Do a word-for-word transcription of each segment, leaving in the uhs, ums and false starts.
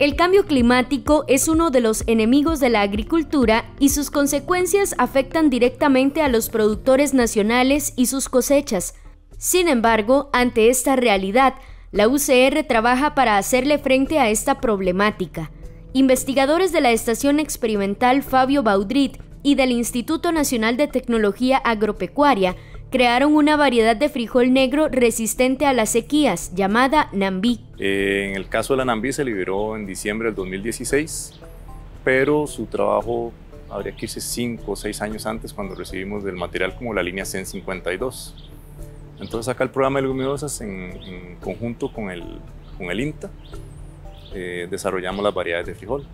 El cambio climático es uno de los enemigos de la agricultura y sus consecuencias afectan directamente a los productores nacionales y sus cosechas. Sin embargo, ante esta realidad, la U C R trabaja para hacerle frente a esta problemática. Investigadores de la Estación Experimental Fabio Baudrit y del Instituto Nacional de Tecnología Agropecuaria crearon una variedad de frijol negro resistente a las sequías, llamada Nambí. Eh, en el caso de la Nambí se liberó en diciembre del dos mil dieciséis, pero su trabajo habría que irse cinco o seis años antes cuando recibimos del material como la línea C E N cincuenta y dos. Entonces acá el programa de leguminosas en, en conjunto con el, con el INTA eh, desarrollamos las variedades de frijol.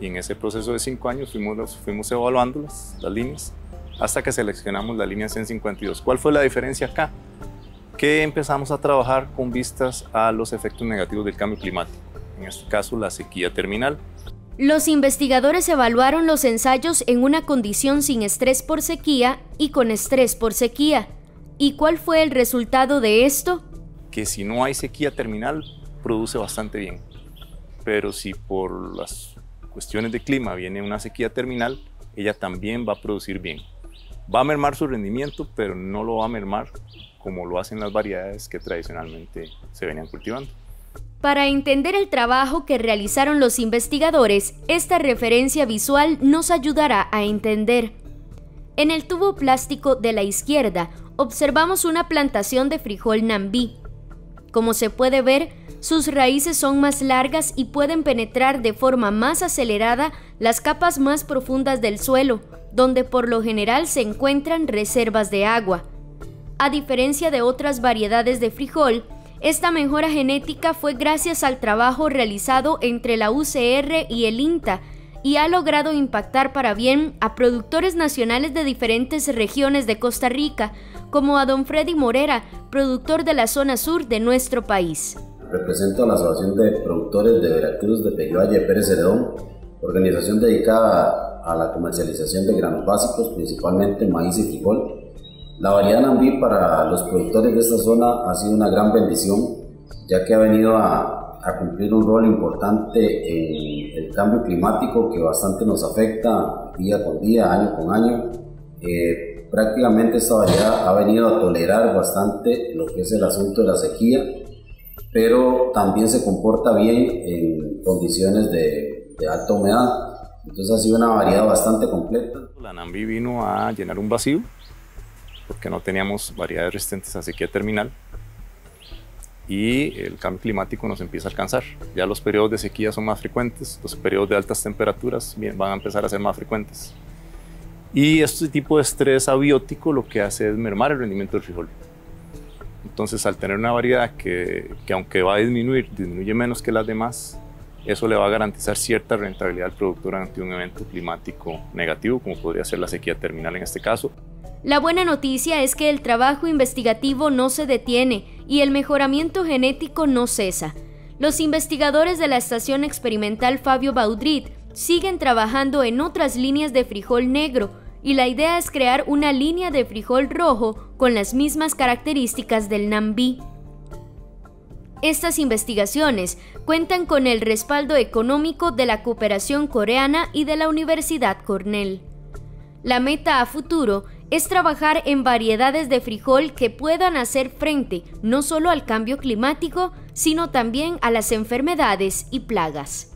Y en ese proceso de cinco años fuimos, fuimos evaluándolas, las líneas, hasta que seleccionamos la línea C E N cincuenta y dos. ¿Cuál fue la diferencia acá? Que empezamos a trabajar con vistas a los efectos negativos del cambio climático, en este caso la sequía terminal. Los investigadores evaluaron los ensayos en una condición sin estrés por sequía y con estrés por sequía. ¿Y cuál fue el resultado de esto? Que si no hay sequía terminal, produce bastante bien. Pero si por las cuestiones de clima viene una sequía terminal, ella también va a producir bien. Va a mermar su rendimiento, pero no lo va a mermar como lo hacen las variedades que tradicionalmente se venían cultivando. Para entender el trabajo que realizaron los investigadores, esta referencia visual nos ayudará a entender. En el tubo plástico de la izquierda observamos una plantación de frijol Nambí. Como se puede ver, sus raíces son más largas y pueden penetrar de forma más acelerada las capas más profundas del suelo, donde por lo general se encuentran reservas de agua. A diferencia de otras variedades de frijol, esta mejora genética fue gracias al trabajo realizado entre la U C R y el INTA y ha logrado impactar para bien a productores nacionales de diferentes regiones de Costa Rica, como a don Freddy Morera, productor de la zona sur de nuestro país. Represento a la Asociación de Productores de Veracruz, de Pequivalle, Pérez Zeledón, organización dedicada a la comercialización de granos básicos, principalmente maíz y frijol. La variedad Nambí para los productores de esta zona ha sido una gran bendición, ya que ha venido a, a cumplir un rol importante en el cambio climático que bastante nos afecta día con día, año con año. Eh, prácticamente esta variedad ha venido a tolerar bastante lo que es el asunto de la sequía, pero también se comporta bien en condiciones de, de alta humedad, entonces ha sido una variedad bastante completa. La Nambí vino a llenar un vacío, porque no teníamos variedades resistentes a sequía terminal, y el cambio climático nos empieza a alcanzar. Ya los periodos de sequía son más frecuentes, los periodos de altas temperaturas van a empezar a ser más frecuentes. Y este tipo de estrés abiótico lo que hace es mermar el rendimiento del frijol. Entonces, al tener una variedad que, que aunque va a disminuir, disminuye menos que las demás, eso le va a garantizar cierta rentabilidad al productor ante un evento climático negativo, como podría ser la sequía terminal en este caso. La buena noticia es que el trabajo investigativo no se detiene y el mejoramiento genético no cesa. Los investigadores de la Estación Experimental Fabio Baudrit siguen trabajando en otras líneas de frijol negro, y la idea es crear una línea de frijol rojo con las mismas características del Nambí. Estas investigaciones cuentan con el respaldo económico de la cooperación coreana y de la Universidad Cornell. La meta a futuro es trabajar en variedades de frijol que puedan hacer frente no solo al cambio climático, sino también a las enfermedades y plagas.